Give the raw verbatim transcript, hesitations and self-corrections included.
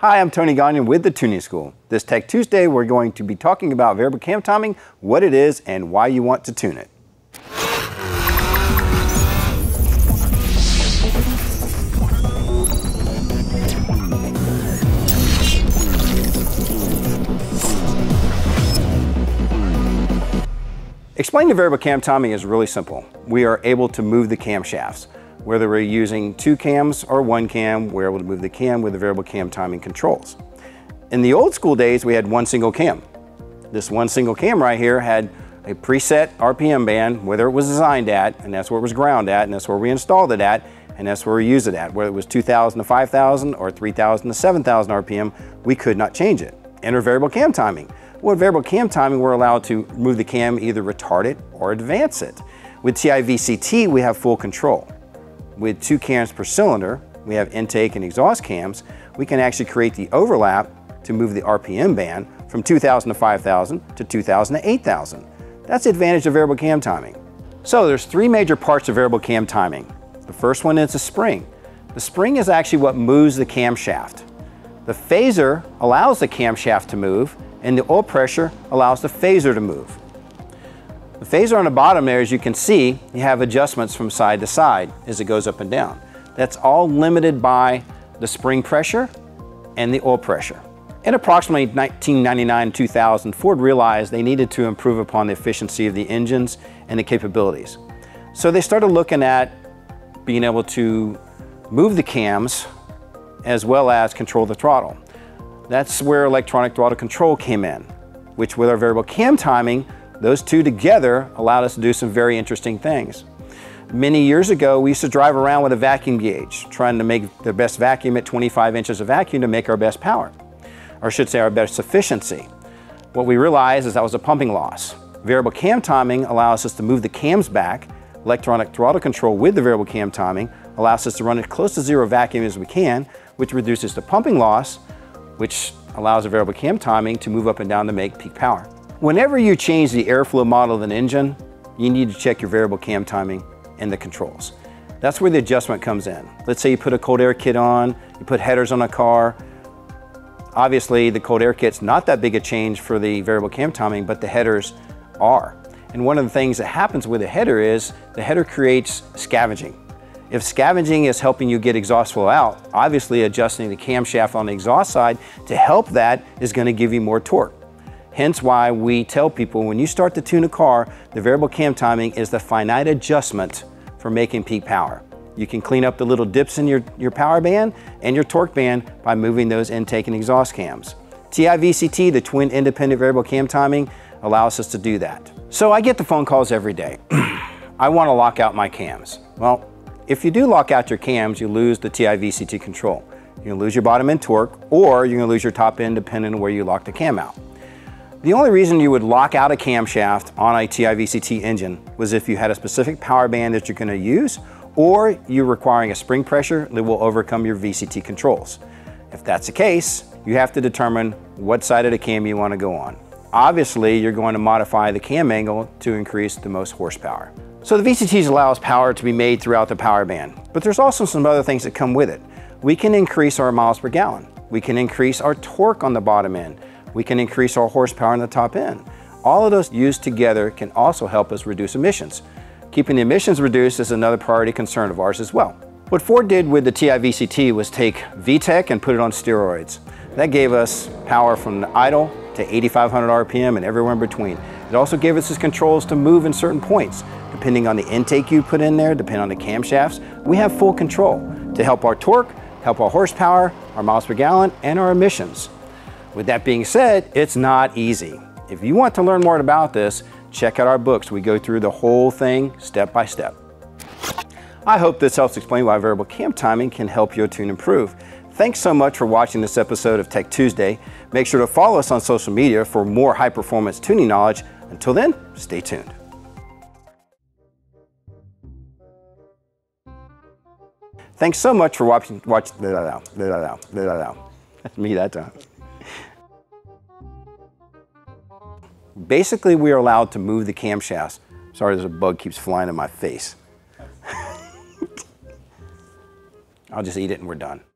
Hi, I'm Tony Gonyon with The Tuning School. This Tech Tuesday, we're going to be talking about variable cam timing, what it is, and why you want to tune it. Explaining variable cam timing is really simple. We are able to move the camshafts. Whether we're using two cams or one cam, we're able to move the cam with the variable cam timing controls. In the old school days, we had one single cam. This one single cam right here had a preset R P M band, whether it was designed at, and that's where it was ground at, and that's where we installed it at, and that's where we used it at. Whether it was two thousand to five thousand or three thousand to seven thousand R P M, we could not change it. Enter variable cam timing. With variable cam timing, we're allowed to move the cam, either retard it or advance it. With T I V C T, we have full control. With two cams per cylinder, we have intake and exhaust cams, we can actually create the overlap to move the R P M band from two thousand to five thousand to two thousand to eight thousand. That's the advantage of variable cam timing. So there's three major parts of variable cam timing. The first one is the spring. The spring is actually what moves the camshaft. The phaser allows the camshaft to move, and the oil pressure allows the phaser to move. The phaser on the bottom there, as you can see, you have adjustments from side to side as it goes up and down. That's all limited by the spring pressure and the oil pressure. In approximately nineteen ninety-nine to two thousand, Ford realized they needed to improve upon the efficiency of the engines and the capabilities. So they started looking at being able to move the cams as well as control the throttle. That's where electronic throttle control came in, which with our variable cam timing, those two together allowed us to do some very interesting things. Many years ago, we used to drive around with a vacuum gauge, trying to make the best vacuum at twenty-five inches of vacuum to make our best power, or I should say our best efficiency. What we realized is that was a pumping loss. Variable cam timing allows us to move the cams back. Electronic throttle control with the variable cam timing allows us to run as close to zero vacuum as we can, which reduces the pumping loss, which allows the variable cam timing to move up and down to make peak power. Whenever you change the airflow model of an engine, you need to check your variable cam timing and the controls. That's where the adjustment comes in. Let's say you put a cold air kit on, you put headers on a car. Obviously, the cold air kit's not that big a change for the variable cam timing, but the headers are. And one of the things that happens with a header is the header creates scavenging. If scavenging is helping you get exhaust flow out, obviously adjusting the camshaft on the exhaust side to help that is going to give you more torque. Hence why we tell people when you start to tune a car, the variable cam timing is the finite adjustment for making peak power. You can clean up the little dips in your, your power band and your torque band by moving those intake and exhaust cams. T I V C T, the twin independent variable cam timing, allows us to do that. So I get the phone calls every day. I want to lock out my cams. Well, if you do lock out your cams, you lose the T I V C T control. You're going to lose your bottom end torque, or you're going to lose your top end depending on where you lock the cam out. The only reason you would lock out a camshaft on a T I V C T engine was if you had a specific power band that you're going to use, or you're requiring a spring pressure that will overcome your V C T controls. If that's the case, you have to determine what side of the cam you want to go on. Obviously, you're going to modify the cam angle to increase the most horsepower. So the V C Ts allows power to be made throughout the power band, but there's also some other things that come with it. We can increase our miles per gallon. We can increase our torque on the bottom end. We can increase our horsepower on the top end. All of those used together can also help us reduce emissions. Keeping the emissions reduced is another priority concern of ours as well. What Ford did with the T I V C T was take V TEC and put it on steroids. That gave us power from the idle to eighty-five hundred R P M and everywhere in between. It also gave us these controls to move in certain points. Depending on the intake you put in there, depending on the camshafts, we have full control to help our torque, help our horsepower, our miles per gallon, and our emissions. With that being said, it's not easy. If you want to learn more about this, check out our books. We go through the whole thing step by step. I hope this helps explain why variable cam timing can help your tune improve. Thanks so much for watching this episode of Tech Tuesday. Make sure to follow us on social media for more high-performance tuning knowledge. Until then, stay tuned. Thanks so much for watching. Watch, blah, blah, blah, blah. That's me that time. Basically, we are allowed to move the camshafts. Sorry, there's a bug keeps flying in my face. I'll just eat it and we're done.